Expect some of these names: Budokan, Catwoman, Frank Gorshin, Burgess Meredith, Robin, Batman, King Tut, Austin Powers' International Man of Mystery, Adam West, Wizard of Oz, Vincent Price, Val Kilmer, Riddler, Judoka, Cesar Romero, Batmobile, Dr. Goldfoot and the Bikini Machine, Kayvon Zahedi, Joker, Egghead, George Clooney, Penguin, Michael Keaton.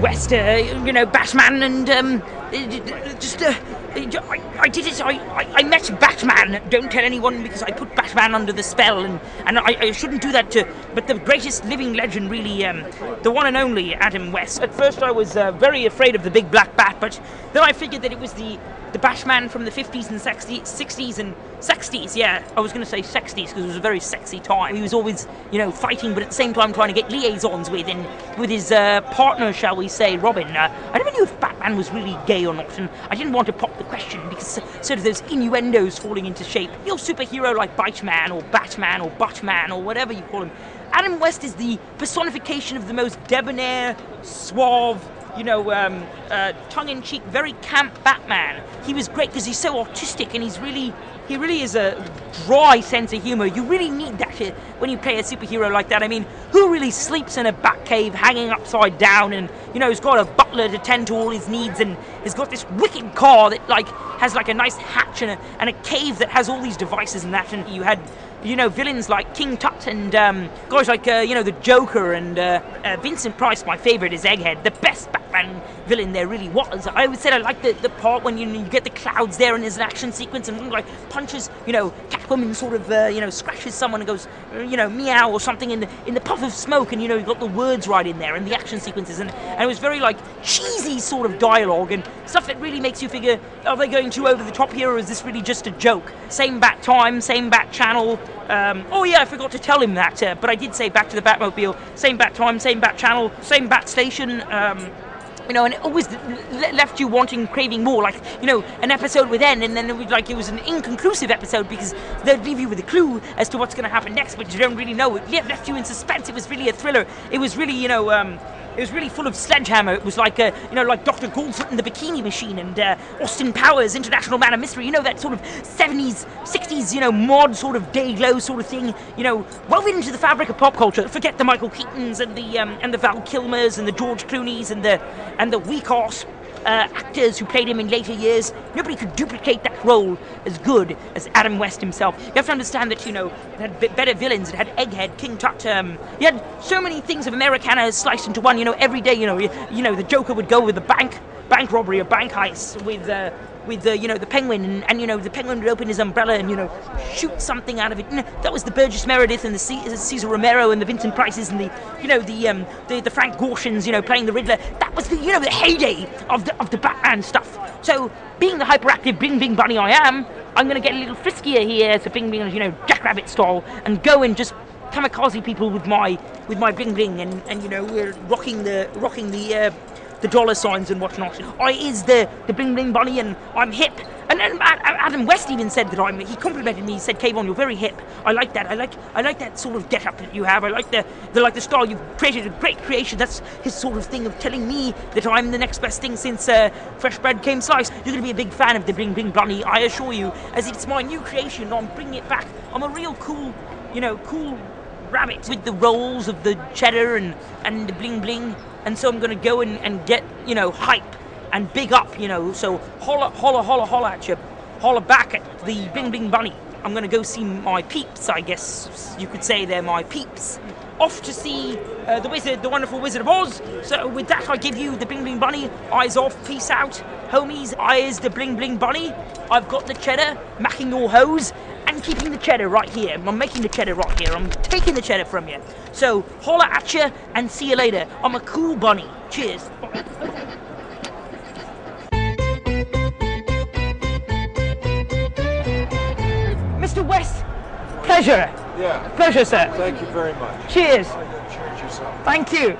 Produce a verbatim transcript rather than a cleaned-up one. West, uh, you know, Batman, and um, just uh, I, I did it. I, I, I met Batman. Don't tell anyone, because I put Batman under the spell, and and I, I shouldn't do that. To, but the greatest living legend, really, um, the one and only Adam West. At first, I was uh, very afraid of the big black bat, but then I figured that it was the the Batman from the fifties and sixties and sixties. Yeah, I was going to say sixties because it was a very sexy time. He was always, you know, fighting, but at the same time trying to get liaisons with and with his uh, partner, shall we say, Robin. Uh, I never knew if Batman was really gay or not, and I didn't want to pop the question because sort of those innuendos falling into shape. Your superhero like Biteman or Batman or Buttman or whatever you call him, Adam West is the personification of the most debonair, suave, you know, um, uh, tongue-in-cheek, very camp Batman. He was great because he's so artistic, and he's really, he really is a dry sense of humour. You really need that here when you play a superhero like that. I mean, who really sleeps in a bat cave hanging upside down and, you know, has got a butler to tend to all his needs and has got this wicked car that, like, has, like, a nice hatch and a, and a cave that has all these devices and that, and you had... you know, villains like King Tut and um, guys like, uh, you know, the Joker and uh, uh, Vincent Price. My favourite is Egghead, the best Batman villain there really was. I always said I liked the, the part when you, you get the clouds there and there's an action sequence and like punches, you know, Catwoman sort of, uh, you know, scratches someone and goes, you know, meow or something in the, in the puff of smoke, and, you know, you got the words right in there and the action sequences, and, and it was very, like, cheesy sort of dialogue and stuff that really makes you figure, are they going too over the top here, or is this really just a joke? Same bat time, same bat channel. Um, oh yeah, I forgot to tell him that, uh, but I did say back to the Batmobile, same bat time, same bat channel, same bat station, um, you know, and it always le left you wanting, craving more, like, you know, an episode with N, and then it was like, it was an inconclusive episode because they'd leave you with a clue as to what's going to happen next, but you don't really know. It left you in suspense. It was really a thriller. It was really, you know, um... it was really full of sledgehammer. It was like, uh, you know, like Doctor Goldfoot and the Bikini Machine, and uh, Austin Powers' International Man of Mystery. You know, that sort of seventies, sixties, you know, mod sort of day glow sort of thing. You know, woven into the fabric of pop culture. Forget the Michael Keatons and the um, and the Val Kilmers and the George Clooneys and the and the weak ass Uh, actors who played him in later years. Nobody could duplicate that role as good as Adam West himself. You have to understand that, you know, it had b better villains. It had Egghead, King Tut. Um, you had so many things of Americana sliced into one. You know, every day, you know, you, you know, the Joker would go with the bank, bank robbery, a bank heist with, uh, with the, uh, you know, the Penguin, and, and, you know, the Penguin would open his umbrella and, you know, shoot something out of it. You know, that was the Burgess Meredith and the C Cesar Romero and the Vincent Prices and the, you know, the um, the, the Frank Gorshins, you know, playing the Riddler. That was the, you know, the heyday of the of the Batman stuff. So, being the hyperactive Bing Bing Bunny I am, I'm going to get a little friskier here, so Bing Bing, you know, Jackrabbit style, and go and just kamikaze people with my with my bling bling, and and you know, we're rocking the rocking the. Uh, the dollar signs and whatnot. I is the, the bling bling bunny, and I'm hip. And, and Adam West even said that I'm, he complimented me, he said, Kayvon, you're very hip. I like that, I like I like that sort of get-up that you have. I like the, the like the style you've created, a great creation. That's his sort of thing of telling me that I'm the next best thing since uh, fresh bread came sliced. You're gonna be a big fan of the bling bling bunny, I assure you, as it's my new creation, I'm bringing it back. I'm a real cool, you know, cool rabbit with the rolls of the cheddar and, and the bling bling. And so I'm going to go and, and get, you know, hype and big up, you know. So holla, holla, holla, holla at you. Holla back at the Bing Bing Bunny. I'm going to go see my peeps, I guess you could say they're my peeps. Off to see uh, the wizard, the wonderful Wizard of Oz. So with that, I give you the Bling Bling Bunny. Eyes off, peace out. Homies, I is the Bling Bling Bunny. I've got the cheddar, macking your hose. I'm keeping the cheddar right here. I'm making the cheddar right here. I'm taking the cheddar from you. So, holla at you and see you later. I'm a cool bunny. Cheers. Mister West, pleasure. Yeah. Pleasure, sir. Thank you very much. Cheers. Thank you.